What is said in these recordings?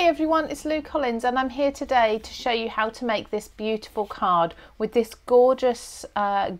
Hi everyone, it's Lou Collins and I'm here today to show you how to make this beautiful card with this gorgeous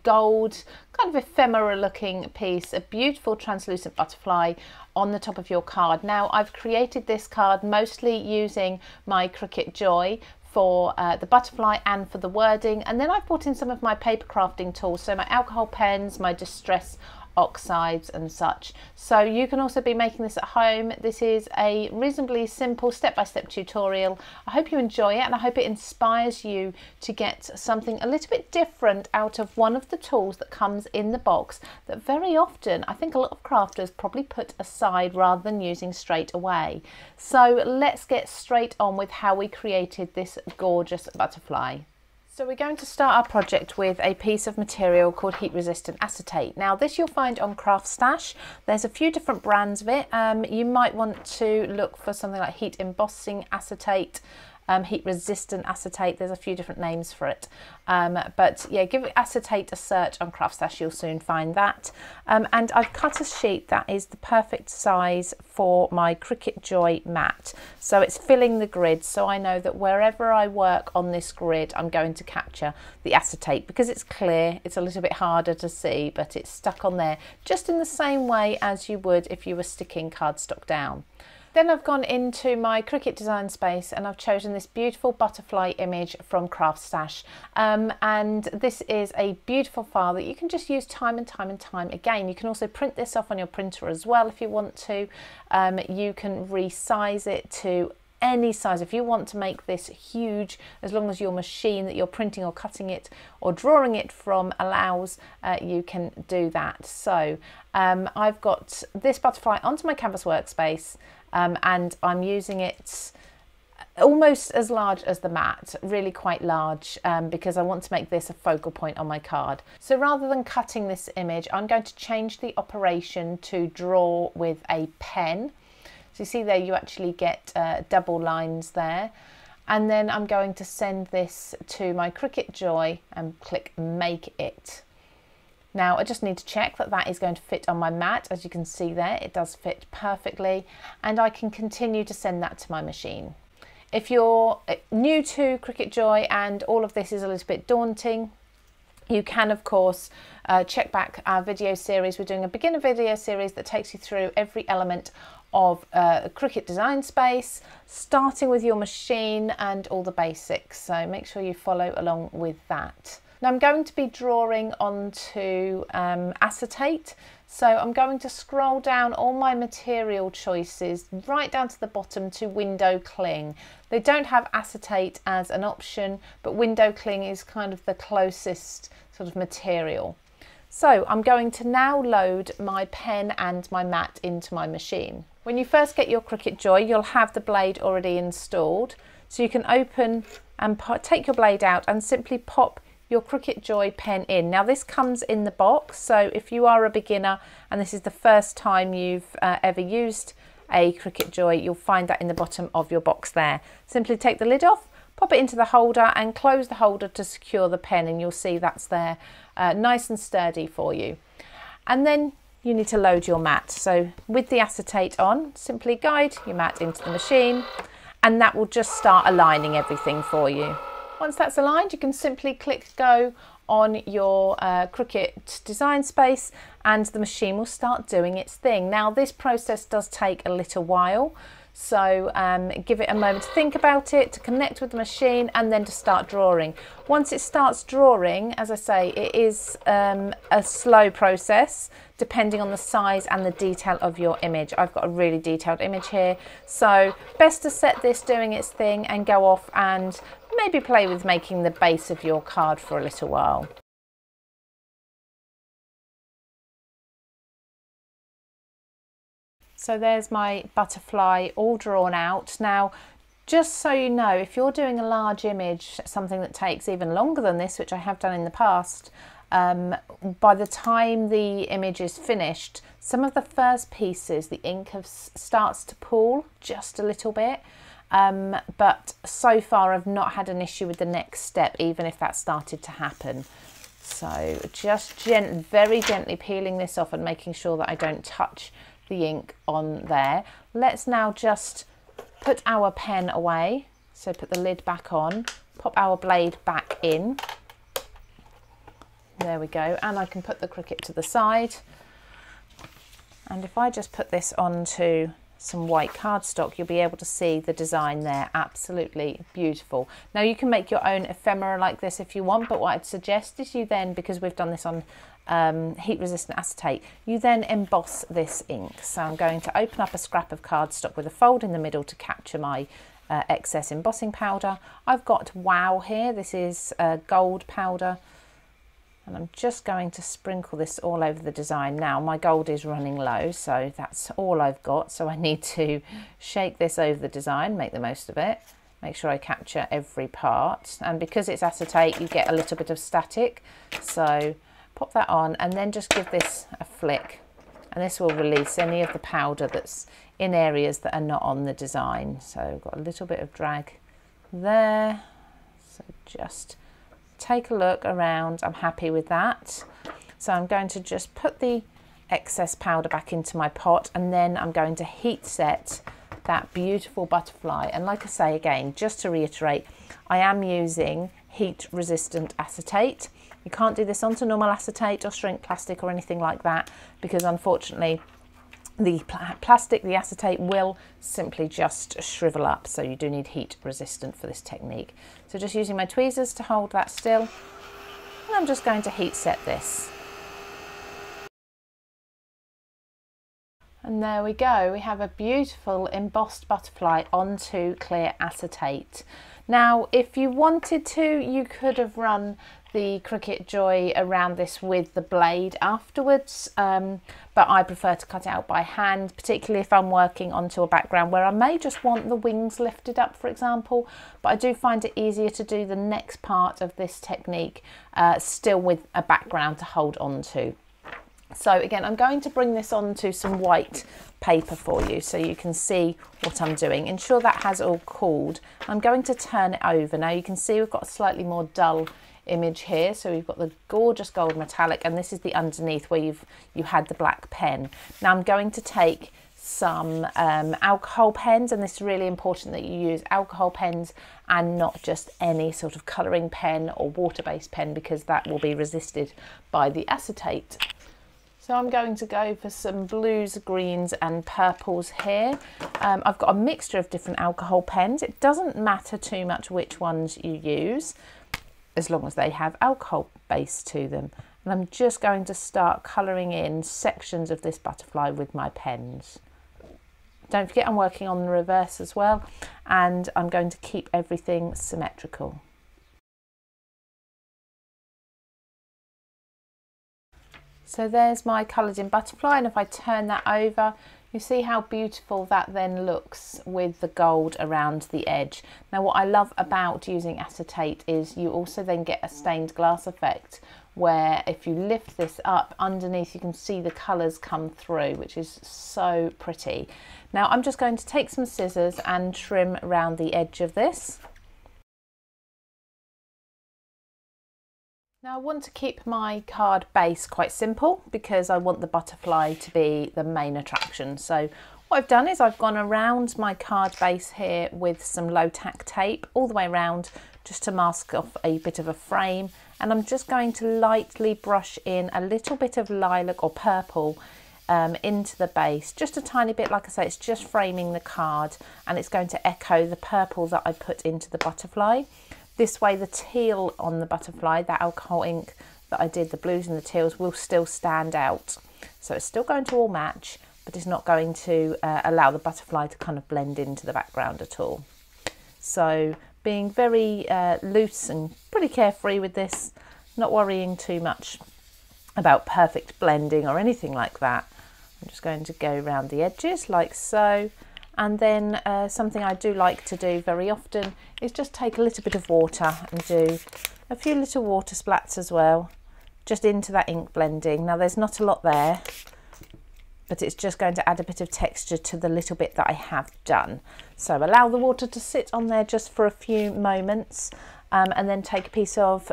gold kind of ephemeral looking piece, a beautiful translucent butterfly on the top of your card. Now I've created this card mostly using my Cricut Joy for the butterfly and for the wording, and then I've brought in some of my paper crafting tools, so my alcohol pens, my distress oxides and such. So you can also be making this at home. This is a reasonably simple step-by-step tutorial. I hope you enjoy it and I hope it inspires you to get something a little bit different out of one of the tools that comes in the box that very often I think a lot of crafters probably put aside rather than using straight away. So let's get straight on with how we created this gorgeous butterfly. So we're going to start our project with a piece of material called heat resistant acetate. Now this you'll find on CraftStash. There's a few different brands of it. You might want to look for something like heat embossing acetate, heat resistant acetate. There's a few different names for it. But yeah, give acetate a search on CraftStash, you'll soon find that. And I've cut a sheet that is the perfect size for my Cricut Joy mat. So it's filling the grid, so I know that wherever I work on this grid, I'm going to capture the acetate. Because it's clear, it's a little bit harder to see, but it's stuck on there just in the same way as you would if you were sticking cardstock down. Then I've gone into my Cricut Design Space and I've chosen this beautiful butterfly image from CraftStash, and this is a beautiful file that you can just use time and time and time again. You can also print this off on your printer as well if you want to. You can resize it to any size if you want to make this huge, as long as your machine that you're printing or cutting it or drawing it from allows, you can do that. So I've got this butterfly onto my canvas workspace, and I'm using it almost as large as the mat, really quite large, because I want to make this a focal point on my card. So rather than cutting this image, I'm going to change the operation to draw with a pen. So you see there, you actually get double lines there. And then I'm going to send this to my Cricut Joy and click Make It. Now I just need to check that that is going to fit on my mat. As you can see there, it does fit perfectly. And I can continue to send that to my machine. If you're new to Cricut Joy and all of this is a little bit daunting, you can, of course, check back our video series. We're doing a beginner video series that takes you through every element of Cricut Design Space, starting with your machine and all the basics. So make sure you follow along with that. Now I'm going to be drawing onto acetate. So I'm going to scroll down all my material choices right down to the bottom to window cling. They don't have acetate as an option, but window cling is kind of the closest sort of material. So I'm going to now load my pen and my mat into my machine. When you first get your Cricut Joy, you'll have the blade already installed. So you can open and take your blade out and simply pop your Cricut Joy pen in. Now this comes in the box, so if you are a beginner and this is the first time you've ever used a Cricut Joy, you'll find that in the bottom of your box there. Simply take the lid off, pop it into the holder and close the holder to secure the pen, and you'll see that's there, nice and sturdy for you. And then you need to load your mat. So with the acetate on, simply guide your mat into the machine and that will just start aligning everything for you. Once that's aligned, you can simply click go on your Cricut Design Space and the machine will start doing its thing. Now this process does take a little while, so give it a moment to think about it, to connect with the machine and then to start drawing. Once it starts drawing, as I say, it is a slow process depending on the size and the detail of your image. I've got a really detailed image here, so best to set this doing its thing and go off and maybe play with making the base of your card for a little while. So there's my butterfly all drawn out. Now, just so you know, if you're doing a large image, something that takes even longer than this, which I have done in the past, by the time the image is finished, some of the first pieces, the ink starts to pool just a little bit. But so far I've not had an issue with the next step, even if that started to happen. So just very gently peeling this off and making sure that I don't touch the ink on there. Let's now just put our pen away, so put the lid back on, pop our blade back in. There we go, and I can put the Cricut to the side. And if I just put this onto some white cardstock, you'll be able to see the design there. Absolutely beautiful. Now you can make your own ephemera like this if you want, but what I'd suggest is you then, because we've done this on heat resistant acetate, you then emboss this ink. So I'm going to open up a scrap of cardstock with a fold in the middle to capture my excess embossing powder. I've got WOW here, this is gold powder, and I'm just going to sprinkle this all over the design. Now my gold is running low, so that's all I've got, so I need to shake this over the design, make the most of it, make sure I capture every part. And because it's acetate, you get a little bit of static, so pop that on and then just give this a flick, and this will release any of the powder that's in areas that are not on the design. So I've got a little bit of drag there, so just take a look around. I'm happy with that, so I'm going to just put the excess powder back into my pot, and then I'm going to heat set that beautiful butterfly. And like I say again, just to reiterate, I am using heat resistant acetate. You can't do this onto normal acetate or shrink plastic or anything like that, because unfortunately the plastic, the acetate, will simply just shrivel up, so you do need heat resistant for this technique. So just using my tweezers to hold that still, and I'm just going to heat set this. And there we go, we have a beautiful embossed butterfly onto clear acetate. Now if you wanted to, you could have run the Cricut Joy around this with the blade afterwards, but I prefer to cut it out by hand, particularly if I'm working onto a background where I may just want the wings lifted up, for example. But I do find it easier to do the next part of this technique still with a background to hold on to. So again, I'm going to bring this onto some white paper for you so you can see what I'm doing. Ensure that has all cooled. I'm going to turn it over. Now you can see we've got a slightly more dull image here, so we've got the gorgeous gold metallic, and this is the underneath where you had the black pen. Now I'm going to take some alcohol pens, and this is really important that you use alcohol pens and not just any sort of colouring pen or water-based pen, because that will be resisted by the acetate. So I'm going to go for some blues, greens and purples here. I've got a mixture of different alcohol pens. It doesn't matter too much which ones you use, as long as they have alcohol base to them. And I'm just going to start colouring in sections of this butterfly with my pens. Don't forget I'm working on the reverse as well, and I'm going to keep everything symmetrical. So there's my coloured in butterfly, and if I turn that over, you see how beautiful that then looks with the gold around the edge. Now what I love about using acetate is you also then get a stained glass effect, where if you lift this up underneath, you can see the colours come through, which is so pretty. Now I'm just going to take some scissors and trim around the edge of this. Now I want to keep my card base quite simple because I want the butterfly to be the main attraction. So what I've done is I've gone around my card base here with some low tack tape all the way around, just to mask off a bit of a frame, and I'm just going to lightly brush in a little bit of lilac or purple into the base, just a tiny bit. Like I say, it's just framing the card, and it's going to echo the purple that I put into the butterfly. This way the teal on the butterfly, that alcohol ink that I did, the blues and the teals, will still stand out. So it's still going to all match, but it's not going to allow the butterfly to kind of blend into the background at all. So being very loose and pretty carefree with this, not worrying too much about perfect blending or anything like that. I'm just going to go around the edges like so. And then something I do like to do very often is just take a little bit of water and do a few little water splats as well, just into that ink blending. Now there's not a lot there, but it's just going to add a bit of texture to the little bit that I have done. So allow the water to sit on there just for a few moments, and then take a piece of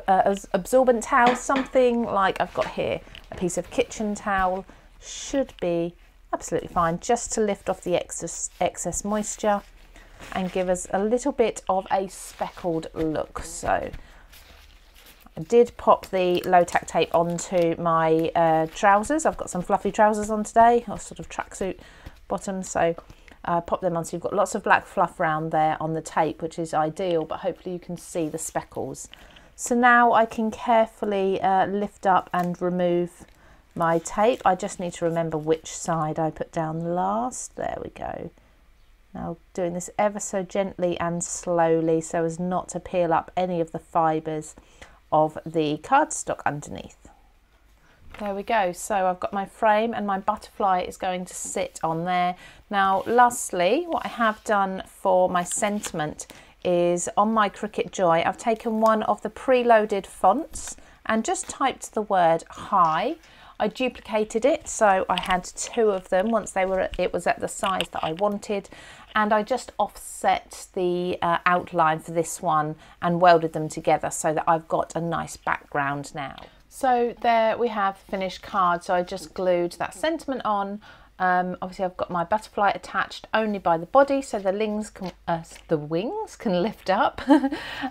absorbent towel, something like I've got here, a piece of kitchen towel should be absolutely fine, just to lift off the excess moisture, and give us a little bit of a speckled look. So I did pop the low tack tape onto my trousers. I've got some fluffy trousers on today, or sort of tracksuit bottoms, so pop them on. So you've got lots of black fluff round there on the tape, which is ideal, but hopefully you can see the speckles. So now I can carefully lift up and remove my tape. I just need to remember which side I put down last. There we go. Now doing this ever so gently and slowly so as not to peel up any of the fibres of the cardstock underneath. There we go. So I've got my frame and my butterfly is going to sit on there. Now lastly, what I have done for my sentiment is on my Cricut Joy, I've taken one of the preloaded fonts and just typed the word hi. I duplicated it, so I had two of them. Once they were, it was at the size that I wanted, and I just offset the outline for this one and welded them together so that I've got a nice background now. So there we have the finished card. So I just glued that sentiment on. Obviously I've got my butterfly attached only by the body, so the wings can lift up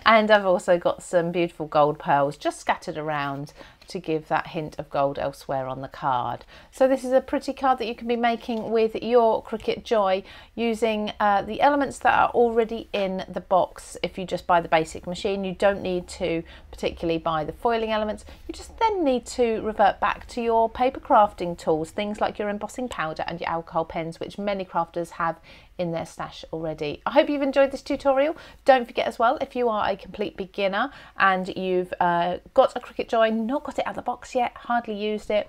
and I've also got some beautiful gold pearls just scattered around to give that hint of gold elsewhere on the card. So this is a pretty card that you can be making with your Cricut Joy using the elements that are already in the box. If you just buy the basic machine, you don't need to particularly buy the foiling elements. You just then need to revert back to your paper crafting tools, things like your embossing powder and your alcohol pens, which many crafters have in their stash already. I hope you've enjoyed this tutorial. Don't forget as well, if you are a complete beginner and you've got a Cricut Joy, not got it out of the box yet, hardly used it,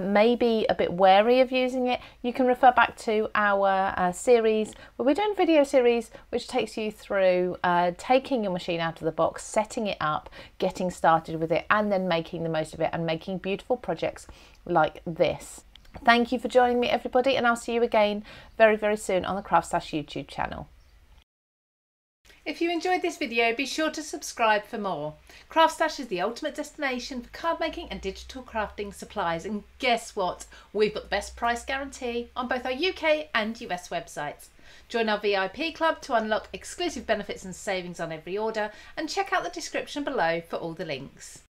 maybe a bit wary of using it, you can refer back to our series where we're doing video series, which takes you through taking your machine out of the box, setting it up, getting started with it, and then making the most of it and making beautiful projects like this. Thank you for joining me, everybody, and I'll see you again very, very soon on the CraftStash YouTube channel. If you enjoyed this video, be sure to subscribe for more. CraftStash is the ultimate destination for card making and digital crafting supplies, and guess what? We've got the best price guarantee on both our UK and US websites. Join our VIP club to unlock exclusive benefits and savings on every order, and check out the description below for all the links.